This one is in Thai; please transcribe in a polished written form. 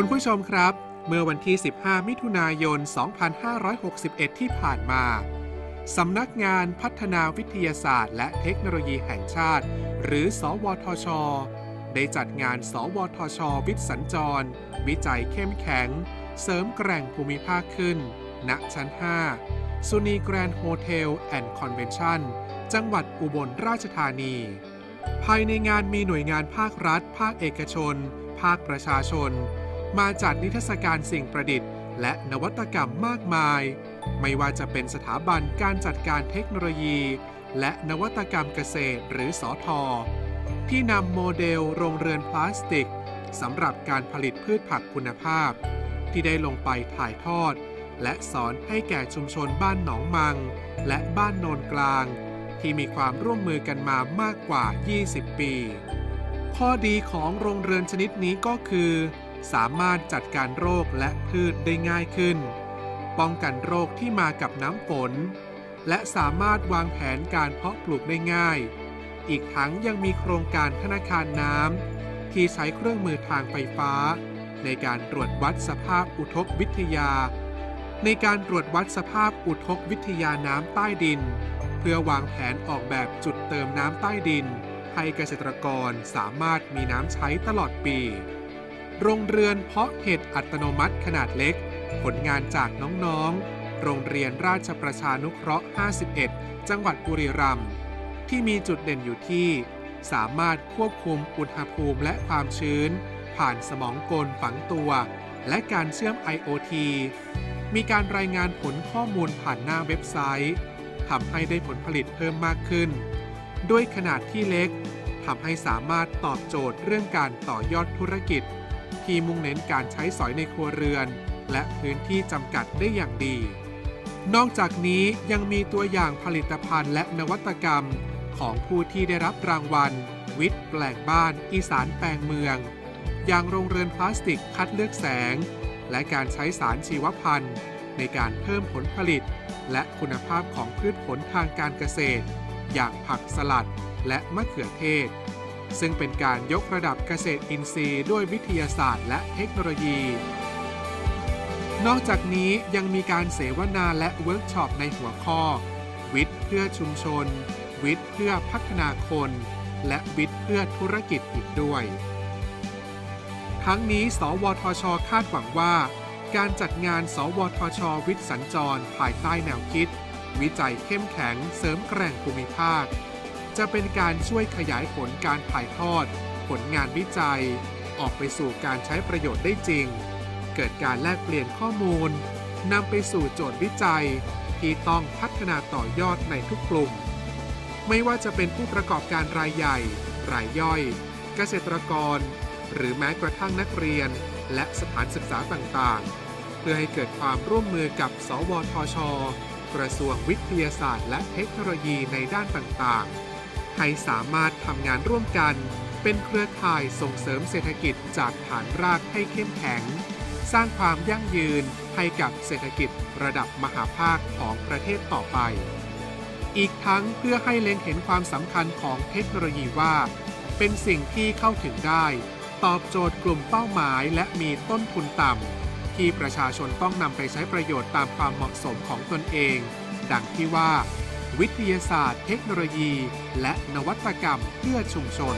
คุณผู้ชมครับเมื่อวันที่15มิถุนายน2561ที่ผ่านมาสำนักงานพัฒนาวิทยาศาสตร์และเทคโนโลยีแห่งชาติหรือสวทช.ได้จัดงานสวทช.วิทย์สัญจรวิจัยเข้มแข็งเสริมแกร่งภูมิภาคขึ้นณชั้น5ซูนีแกรนด์โฮเทลแอนด์คอนเวนชั่นจังหวัดอุบลราชธานีภายในงานมีหน่วยงานภาครัฐภาคเอกชนภาคประชาชนมาจัดนิทรรศการสิ่งประดิษฐ์และนวัตกรรมมากมายไม่ว่าจะเป็นสถาบันการจัดการเทคโนโลยีและนวัตกรรมเกษตรหรือสทที่นำโมเดลโรงเรือนพลาสติกสำหรับการผลิตพืชผักคุณภาพที่ได้ลงไปถ่ายทอดและสอนให้แก่ชุมชนบ้านหนองมังและบ้านโนนกลางที่มีความร่วมมือกันมามากกว่า20ปีข้อดีของโรงเรือนชนิดนี้ก็คือสามารถจัดการโรคและพืชได้ง่ายขึ้นป้องกันโรคที่มากับน้ำฝนและสามารถวางแผนการเพาะปลูกได้ง่ายอีกทั้งยังมีโครงการธนาคารน้ำที่ใช้เครื่องมือทางไฟฟ้าในการตรวจวัดสภาพอุทกวิทยาน้ำใต้ดินเพื่อวางแผนออกแบบจุดเติมน้ำใต้ดินให้เกษตรกรสามารถมีน้ำใช้ตลอดปีโรงเรือนเพาะเห็ดอัตโนมัติขนาดเล็กผลงานจากน้องๆโรงเรียนราชประชานุเคราะห์51จังหวัดบุรีรัมย์ที่มีจุดเด่นอยู่ที่สามารถควบคุมอุณหภูมิและความชื้นผ่านสมองกลฝังตัวและการเชื่อม IOT มีการรายงานผลข้อมูลผ่านหน้าเว็บไซต์ทำให้ได้ผลผลิตเพิ่มมากขึ้นด้วยขนาดที่เล็กทำให้สามารถตอบโจทย์เรื่องการต่อยอดธุรกิจที่มุ่งเน้นการใช้สอยในครัวเรือนและพื้นที่จำกัดได้อย่างดีนอกจากนี้ยังมีตัวอย่างผลิตภัณฑ์และนวัตกรรมของผู้ที่ได้รับรางวัลวิทย์แปลงบ้านอีสานแปลงเมืองอย่างโรงเรือนพลาสติกคัดเลือกแสงและการใช้สารชีวพันธุ์ในการเพิ่มผลผลิตและคุณภาพของพืชผลทางการเกษตรอย่างผักสลัดและมะเขือเทศซึ่งเป็นการยกระดับเกษตรอินทรีย์ด้วยวิทยาศาสตร์และเทคโนโลยีนอกจากนี้ยังมีการเสวนาและเวิร์กช็อปในหัวข้อวิทย์เพื่อชุมชนวิทย์เพื่อพัฒนาคนและวิทย์เพื่อธุรกิจอีกด้วยทั้งนี้สวทช.คาดหวังว่าการจัดงานสวทช.วิทย์สัญจรภายใต้แนวคิดวิจัยเข้มแข็งเสริมแกร่งภูมิภาคจะเป็นการช่วยขยายผลการถ่ายทอดผลงานวิจัยออกไปสู่การใช้ประโยชน์ได้จริงเกิดการแลกเปลี่ยนข้อมูลนำไปสู่โจทย์วิจัยที่ต้องพัฒนาต่อยอดในทุกกลุ่มไม่ว่าจะเป็นผู้ประกอบการรายใหญ่รายย่อยเกษตรกรหรือแม้กระทั่งนักเรียนและสถานศึกษาต่างๆเพื่อให้เกิดความร่วมมือกับสวทช.กระทรวงวิทยาศาสตร์และเทคโนโลยีในด้านต่างๆให้สามารถทำงานร่วมกันเป็นเครือข่ายส่งเสริมเศรษฐกิจจากฐานรากให้เข้มแข็งสร้างความยั่งยืนให้กับเศรษฐกิจระดับมหาภาคของประเทศต่อไปอีกทั้งเพื่อให้เล็งเห็นความสำคัญของเทคโนโลยีว่าเป็นสิ่งที่เข้าถึงได้ตอบโจทย์กลุ่มเป้าหมายและมีต้นทุนต่ำที่ประชาชนต้องนำไปใช้ประโยชน์ตามความเหมาะสมของตนเองดังที่ว่าวิทยาศาสตร์เทคโนโลยีและนวัตกรรมเพื่อชุมชน